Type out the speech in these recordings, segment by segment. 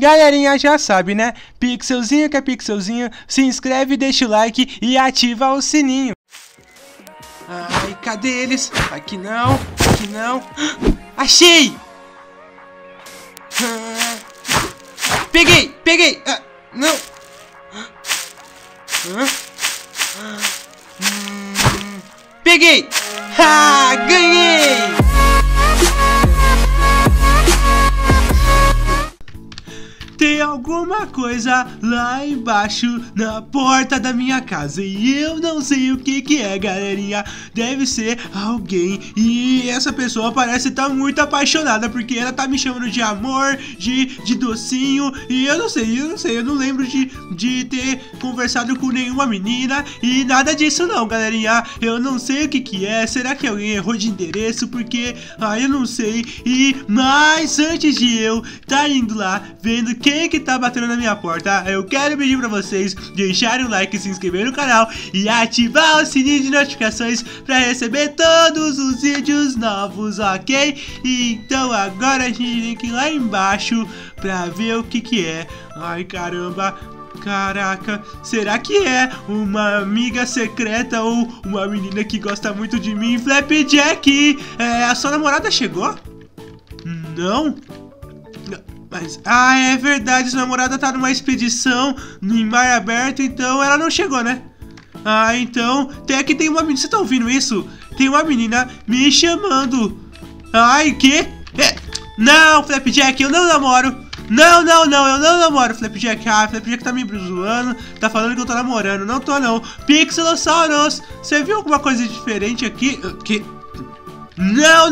Galerinha já sabe, né? Pixelzinho que é pixelzinho, se inscreve, deixa o like e ativa o sininho. Ai, cadê eles? Aqui não, aqui não. Achei! Peguei, peguei! Não! Peguei! Ha! Ganhei! Tem alguma coisa lá embaixo na porta da minha casa e eu não sei o que que é, galerinha. Deve ser alguém e essa pessoa parece estar muito apaixonada porque ela tá me chamando de amor, de docinho e eu não sei, eu não lembro de ter conversado com nenhuma menina e nada disso não, galerinha. Eu não sei o que que é, será que alguém errou de endereço porque, eu não sei. E, mas antes de eu tá indo lá, vendo que quem que tá batendo na minha porta, eu quero pedir pra vocês deixarem o like, se inscrever no canal e ativar o sininho de notificações pra receber todos os vídeos novos, ok? Então agora a gente tem que ir lá embaixo pra ver o que que é. Ai, caramba, caraca, será que é uma amiga secreta ou uma menina que gosta muito de mim? Flapjack, a sua namorada chegou? Não? Mas, é verdade, sua namorada tá numa expedição em mar aberto, então ela não chegou, né? Então, até que tem uma menina, você tá ouvindo isso? Tem uma menina me chamando. Ai, que? Não, Flapjack, eu não namoro. Não, eu não namoro, Flapjack. Flapjack tá me zoando, tá falando que eu tô namorando. Não tô, não. Pixelossauros, você viu alguma coisa diferente aqui? Que? Não.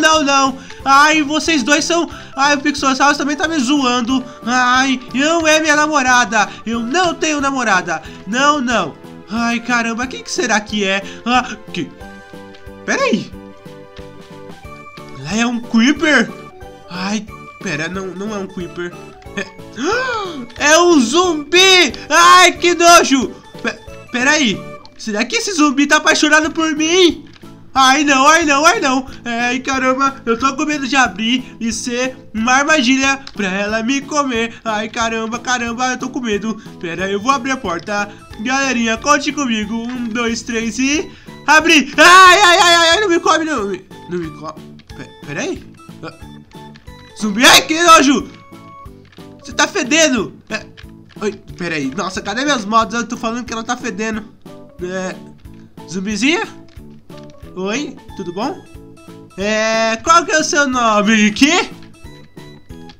Ai, vocês dois são... Ai, o Pixel também tá me zoando. Ai, não é minha namorada. Eu não tenho namorada. Não. Ai, caramba, quem que será que é? Peraí. Lá é um Creeper? Ai, pera, não é um Creeper. É um zumbi! Ai, que nojo! Peraí, será que esse zumbi tá apaixonado por mim? Ai não. Ai, caramba, eu tô com medo de abrir e ser uma armadilha pra ela me comer. Ai, caramba, eu tô com medo. Pera, eu vou abrir a porta. Galerinha, conte comigo. 1, 2, 3 e... Abri! Ai, não me come, não me come. Peraí. Zumbi, ai, que nojo! Você tá fedendo. Oi, peraí. Nossa, cadê meus mods? Eu tô falando que ela tá fedendo. Zumbizinha? Oi, tudo bom? Qual que é o seu nome? Que?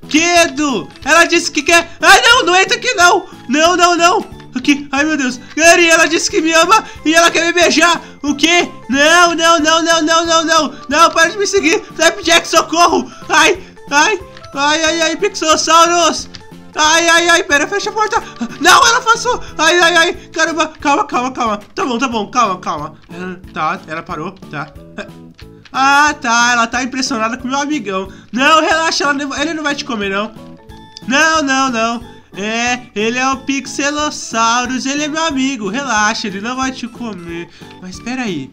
Quedo! Ela disse que quer... Ai, não entra aqui, não! Não! Aqui, ai, meu Deus! Galerinha, ela disse que me ama e ela quer me beijar! O quê? Não, para de me seguir! Flapjack, socorro! Ai, Pixelossauros! Ai, pera, fecha a porta. Não, ela passou. Ai, caramba, calma. Tá bom, calma. Tá, ela parou, tá. Tá, ela tá impressionada com o meu amigão. Não, relaxa, ele não vai te comer, não. Não. Ele é o Pixelossauros, ele é meu amigo, relaxa, ele não vai te comer. Mas peraí,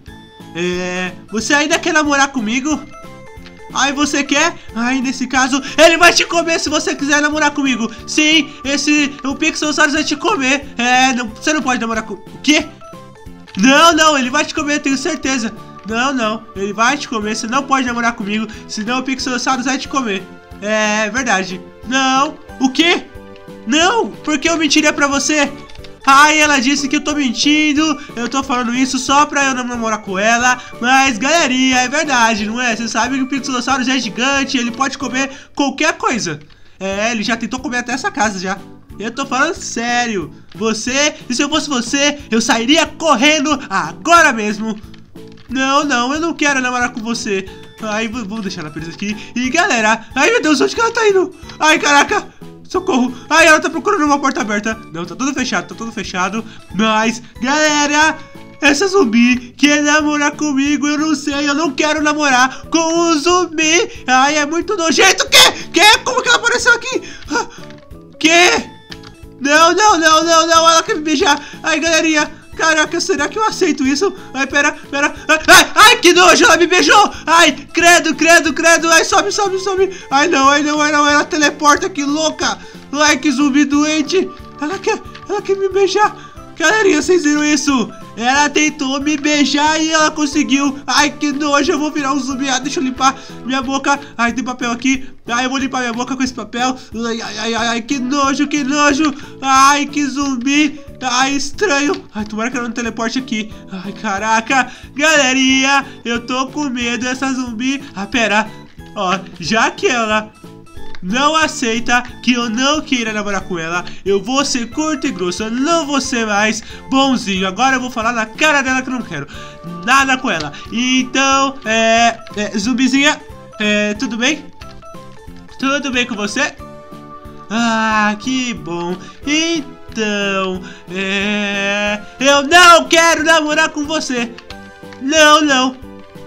você ainda quer namorar comigo? Ai, você quer? Ai, nesse caso, ele vai te comer se você quiser namorar comigo. Sim, o Pixelossauros vai te comer. Você não pode namorar com... O quê? Não, ele vai te comer, eu tenho certeza. Não, ele vai te comer, você não pode namorar comigo. Senão o Pixelossauros vai te comer. É verdade. Não, o quê? Não, por que eu mentiria pra você? Ai, ela disse que eu tô mentindo, eu tô falando isso só pra eu não namorar com ela. Mas, galerinha, é verdade, não é? Você sabe que o Pixelossauros é gigante, ele pode comer qualquer coisa. Ele já tentou comer até essa casa, já. Eu tô falando sério. Se eu fosse você, eu sairia correndo agora mesmo. Não, eu não quero namorar com você. Ai, vou deixar ela presa aqui. E, galera, ai, meu Deus, onde que ela tá indo? Ai, caraca. Socorro! Ai, ela tá procurando uma porta aberta. Não, tá tudo fechado. Mas, galera, essa zumbi quer namorar comigo. Eu não sei, eu não quero namorar com um zumbi. Ai, é muito nojento. Que? Como que ela apareceu aqui? Que? Não, ela quer me beijar. Ai, galerinha. Caraca, será que eu aceito isso? Ai, pera. Ai, que nojo, ela me beijou. Ai, credo. Ai, sobe. Ai, não, ela teleporta, que louca. Like, zumbi doente. Ela quer me beijar. Galerinha, vocês viram isso? Ela tentou me beijar e ela conseguiu. Ai, que nojo, eu vou virar um zumbi. Ah, deixa eu limpar minha boca. Ai, tem papel aqui. Ai, eu vou limpar minha boca com esse papel. Ai, ai, ai, ai, que nojo, que nojo. Ai, que zumbi. Ai, estranho. Ai, tomara que ela não teleporte aqui. Ai, caraca. Galerinha, eu tô com medo dessa zumbi. Ah, pera. Ó, já que ela não aceita que eu não queira namorar com ela, eu vou ser curto e grosso, eu não vou ser mais bonzinho. Agora eu vou falar na cara dela que eu não quero nada com ela. Então, zumbizinha, tudo bem? Tudo bem com você? Ah, que bom. Então, eu não quero namorar com você. Não, não.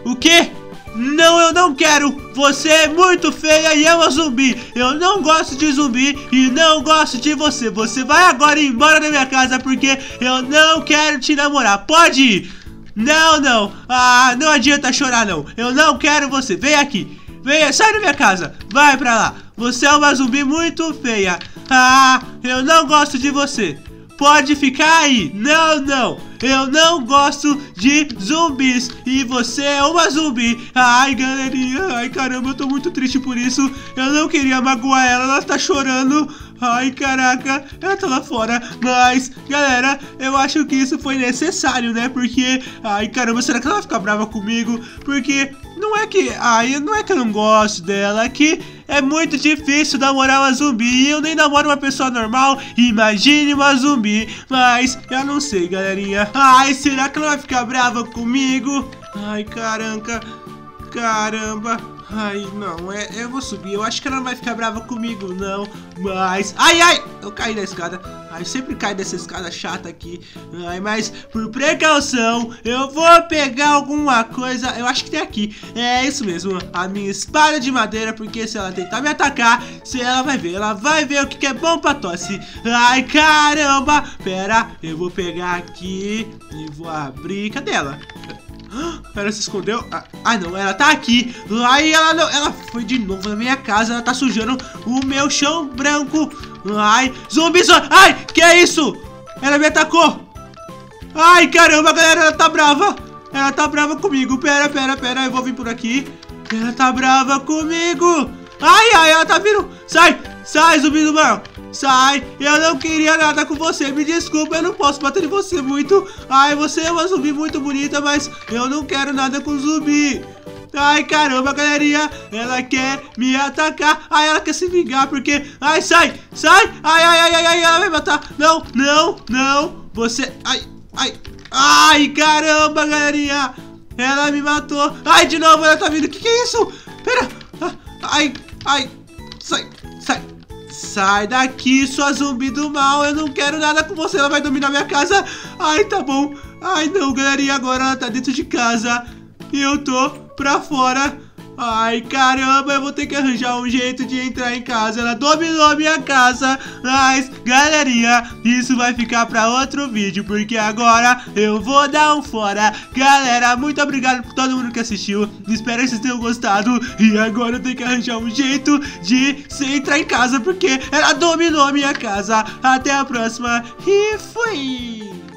O quê? Não, eu não quero. Você é muito feia e eu é um zumbi. Eu não gosto de zumbi e não gosto de você. Você vai agora embora da minha casa porque eu não quero te namorar. Pode ir. Não, não. Ah, não adianta chorar, não. Eu não quero você. Vem aqui. Vem, sai da minha casa. Vai pra lá. Você é uma zumbi muito feia. Ah, eu não gosto de você. Pode ficar aí. Não, não. Eu não gosto de zumbis. E você é uma zumbi. Ai, galerinha. Ai, caramba. Eu tô muito triste por isso. Eu não queria magoar ela. Ela tá chorando. Ai, caraca. Ela tá lá fora. Mas, galera, eu acho que isso foi necessário, né? Porque... ai, caramba. Será que ela vai ficar brava comigo? Porque... não é que... ai, não é que eu não gosto dela. É que é muito difícil namorar uma zumbi. E eu nem namoro uma pessoa normal. Imagine uma zumbi. Mas eu não sei, galerinha. Ai, será que ela vai ficar brava comigo? Ai, caraca. Caramba. Ai, não, eu vou subir. Eu acho que ela não vai ficar brava comigo, não. Mas... ai, ai! Eu caí da escada. Ai, eu sempre caio dessa escada chata aqui. Ai, mas por precaução, eu vou pegar alguma coisa. Eu acho que tem aqui. É isso mesmo, a minha espada de madeira. Porque se ela tentar me atacar, se ela vai ver. Ela vai ver o que é bom pra tosse. Ai, caramba! Pera, eu vou pegar aqui e vou abrir. Cadê ela? Ela se escondeu. Ah, não, ela tá aqui. Ai, ela não. Ela foi de novo na minha casa. Ela tá sujando o meu chão branco. Ai, zumbi, zumbi. Ai, que é isso? Ela me atacou. Ai, caramba, galera. Ela tá brava. Ela tá brava comigo. Pera, pera, pera. Eu vou vir por aqui. Ela tá brava comigo. Ai, ai, ela tá vindo. Sai, sai, zumbi do mal. Sai, eu não queria nada com você. Me desculpa, eu não posso bater em você muito. Ai, você é uma zumbi muito bonita, mas eu não quero nada com zumbi. Ai, caramba, galerinha. Ela quer me atacar. Ai, ela quer se vingar, porque... ai, sai, sai. Ai, ai, ai, ai, ai, ela vai matar. Não, não, não. Você... ai, ai. Ai, caramba, galerinha. Ela me matou. Ai, de novo, ela tá vindo. Que é isso? Pera. Ai, ai. Sai, sai. Sai daqui, sua zumbi do mal. Eu não quero nada com você. Ela vai dominar minha casa. Ai, tá bom. Ai, não, galerinha. Agora ela tá dentro de casa e eu tô pra fora. Ai, caramba. Eu vou ter que arranjar um jeito de entrar em casa. Ela dominou a minha casa. Mas, galerinha, isso vai ficar pra outro vídeo, porque agora eu vou dar um fora. Galera, muito obrigado por todo mundo que assistiu. Espero que vocês tenham gostado. E agora eu tenho que arranjar um jeito de entrar em casa, porque ela dominou a minha casa. Até a próxima. E fui!